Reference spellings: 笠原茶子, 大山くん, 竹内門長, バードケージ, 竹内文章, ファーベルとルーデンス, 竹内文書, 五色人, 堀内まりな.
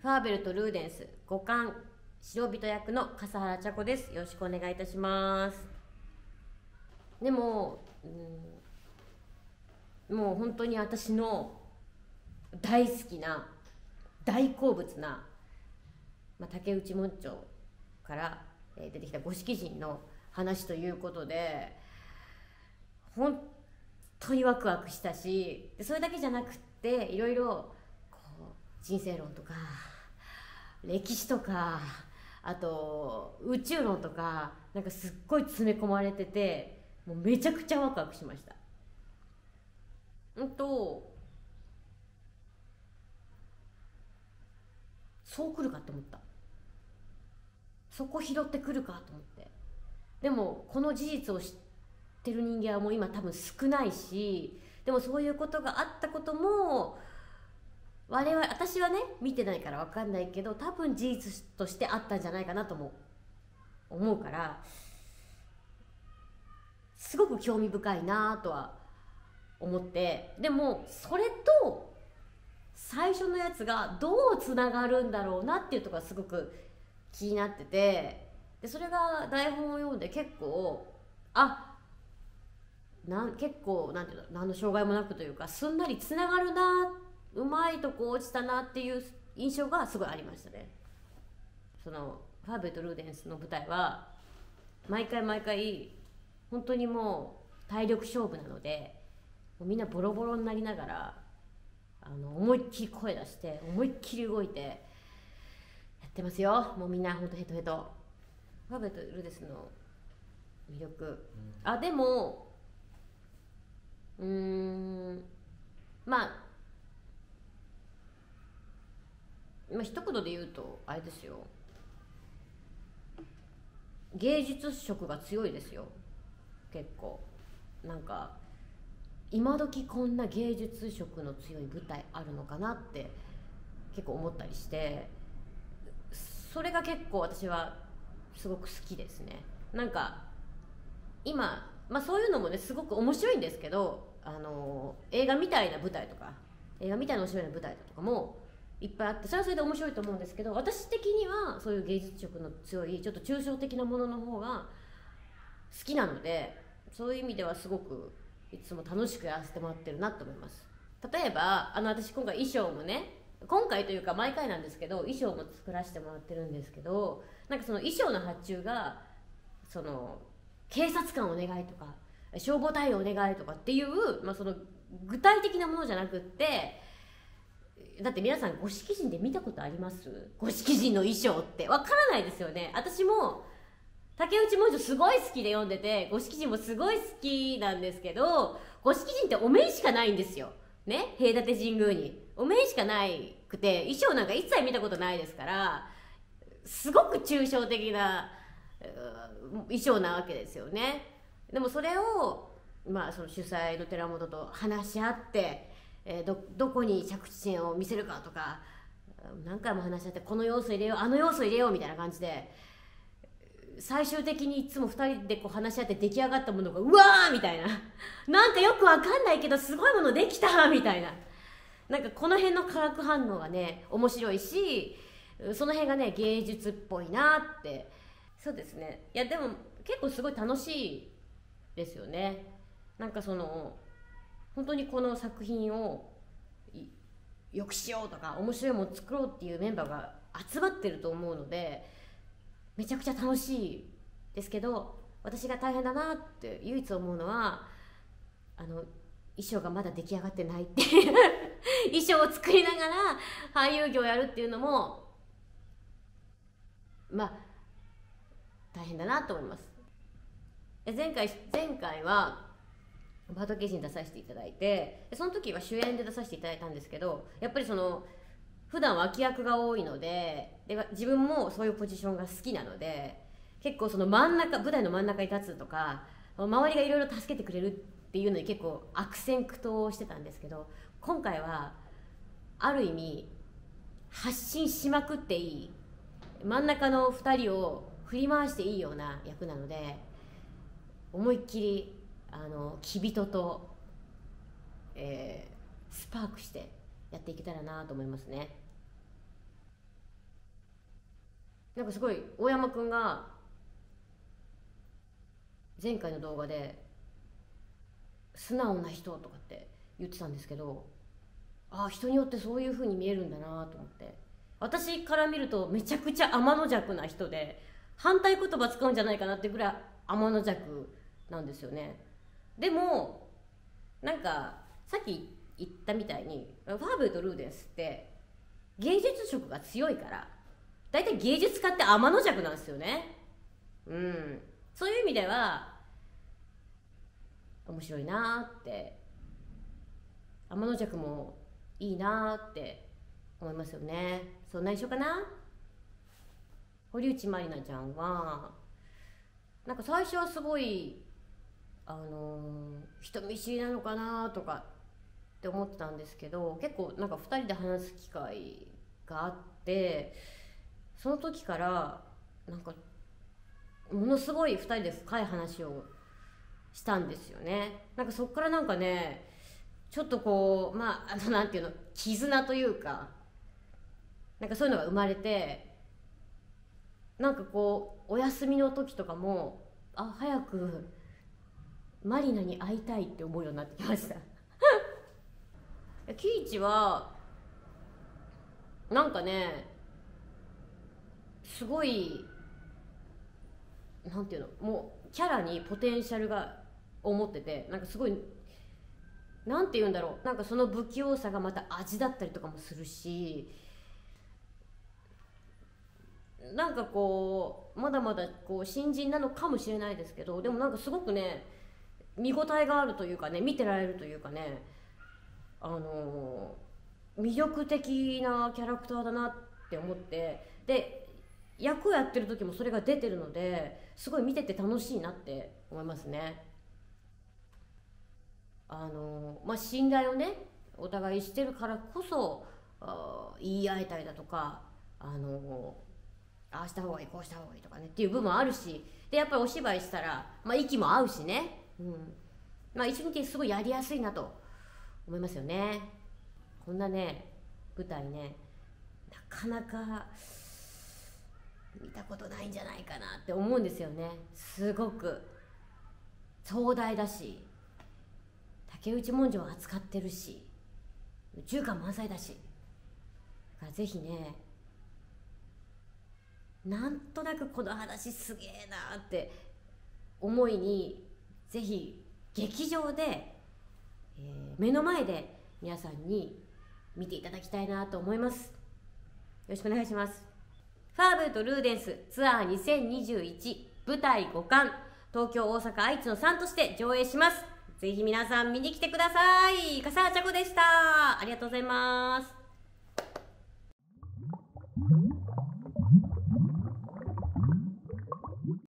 ファーベルとルーデンス五冠白人役の笠原茶子です。よろしくお願いいたします。でも、もう本当に私の大好きな大好物な、竹内門長から出てきた五色人の話ということで、本当にワクワクしたし、それだけじゃなくっていろいろ人生論とか歴史とか、あと宇宙論とか、なんかすっごい詰め込まれてて、もうめちゃくちゃワクワクしました。そう来るかと思った。そこ拾ってくるかと思って。でもこの事実を知ってる人間はもう今多分少ないし、でもそういうことがあったことも我々、私はね見てないから分かんないけど、多分事実としてあったんじゃないかなとも思うから、すごく興味深いなとは思って。でもそれと最初のやつがどうつながるんだろうなっていうところがすごく気になってて、でそれが台本を読んで結構結構なんていうの、何の障害もなくというか、すんなりつながるな、うまいとこ落ちたなっていう印象がすごいありましたね。そのファーベルとルーデンスの舞台は毎回毎回本当にもう体力勝負なので、もうみんなボロボロになりながら思いっきり声出して思いっきり動いてやってますよ。もうみんなほんとヘトヘト。ファーベルとルーデンスの魅力、でも一言で言うとあれですよ、芸術色が強いですよ。結構なんか今時こんな芸術色の強い舞台あるのかなって結構思ったりして、それが結構私はすごく好きですね。なんか今、そういうのもねすごく面白いんですけど、映画みたいな舞台とか映画みたいな面白い舞台とかもいっぱいあって、それはそれで面白いと思うんですけど、私的にはそういう芸術色の強いちょっと抽象的なものの方が好きなので、そういう意味ではすごくいつも楽しくやらせてもらってるなと思います。例えば私今回衣装もね、今回というか毎回なんですけど衣装も作らせてもらってるんですけど、なんかその衣装の発注がその警察官お願いとか消防隊員お願いとかっていう、その具体的なものじゃなくって、だって皆さん五色人で見たことあります？五色人の衣装ってわからないですよね。私も竹内文章すごい好きで読んでて、五色人もすごい好きなんですけど、五色人ってお面しかないんですよね。平立神宮にお面しかないくて、衣装なんか一切見たことないですから、すごく抽象的な衣装なわけですよね。でもそれを、その主催の寺本と話し合ってどこに着地点を見せるかとか何回も話し合って、この要素入れよう要素入れようみたいな感じで、最終的にいつも2人でこう話し合って出来上がったものがうわーみたいな、なんかよくわかんないけどすごいものできたみたいな、なんかこの辺の化学反応がね面白いし、その辺がね芸術っぽいなって。そうですね。いやでも結構すごい楽しいですよね。なんかその本当にこの作品をよくしようとか面白いもの作ろうっていうメンバーが集まってると思うので、めちゃくちゃ楽しいですけど、私が大変だなって唯一思うのは衣装がまだ出来上がってないっていう衣装を作りながら俳優業をやるっていうのも大変だなと思います。前回はバードケージに出させていただいて、その時は主演で出させていただいたんですけど、やっぱりその普段脇役が多いので、自分もそういうポジションが好きなので、結構その真ん中、舞台の真ん中に立つとか周りがいろいろ助けてくれるっていうのに結構悪戦苦闘をしてたんですけど、今回はある意味発信しまくっていい、真ん中の2人を振り回していいような役なので、思いっきりきびとと、スパークしてやっていけたらなと思いますね。なんかすごい大山くんが前回の動画で素直な人とかって言ってたんですけど、ああ人によってそういう風に見えるんだなと思って、私から見るとめちゃくちゃ天の弱な人で反対言葉使うんじゃないかなってぐらい天の弱なんですよね。でもなんかさっき言ったみたいにファーブルとルーデンスって芸術色が強いから大体芸術家って天の弱なんですよね。うん、そういう意味では面白いなーって、天の弱もいいなーって思いますよね。そんな印象かな。堀内まりなちゃんはなんか最初はすごい人見知りなのかなとかって思ってたんですけど、結構なんか2人で話す機会があって、その時からなんかものすごい2人で深い話をしたんですよね。なんかそっからなんかね、ちょっとこうまあなんていうの、絆というか、なんかそういうのが生まれて、なんかこうお休みの時とかもあ早くまりなに会いたいって思うようになってきました。キイチはなんかねすごいなんていうの、もうキャラにポテンシャルが思ってて、なんかすごいなんていうんだろう、なんかその不器用さがまた味だったりとかもするし、なんかこうまだまだこう新人なのかもしれないですけど、でもなんかすごくね見応えがあるというかね、見てられるというかね、魅力的なキャラクターだなって思って、で役をやってる時もそれが出てるので、すごい見てて楽しいなって思いますね。まあ、信頼をねお互いしてるからこそ言い合えたりだとか、ああした方がいいこうした方がいいとかねっていう部分もあるし、でやっぱりお芝居したら、まあ、息も合うしね、うん、まあ一緒にすごいやりやすいなと思いますよね。こんなね舞台ねなかなか見たことないんじゃないかなって思うんですよね。すごく壮大だし、竹内文書を扱ってるし、宇宙観満載だし、だからぜひねなんとなくこの話すげえなーって思いに、ぜひ劇場で、目の前で皆さんに見ていただきたいなと思います。よろしくお願いします。ファーブルとルーデンスツアー2021舞台5巻、東京、大阪、愛知の3都市で上映します。ぜひ皆さん見に来てください。笠原茶子でした。ありがとうございます。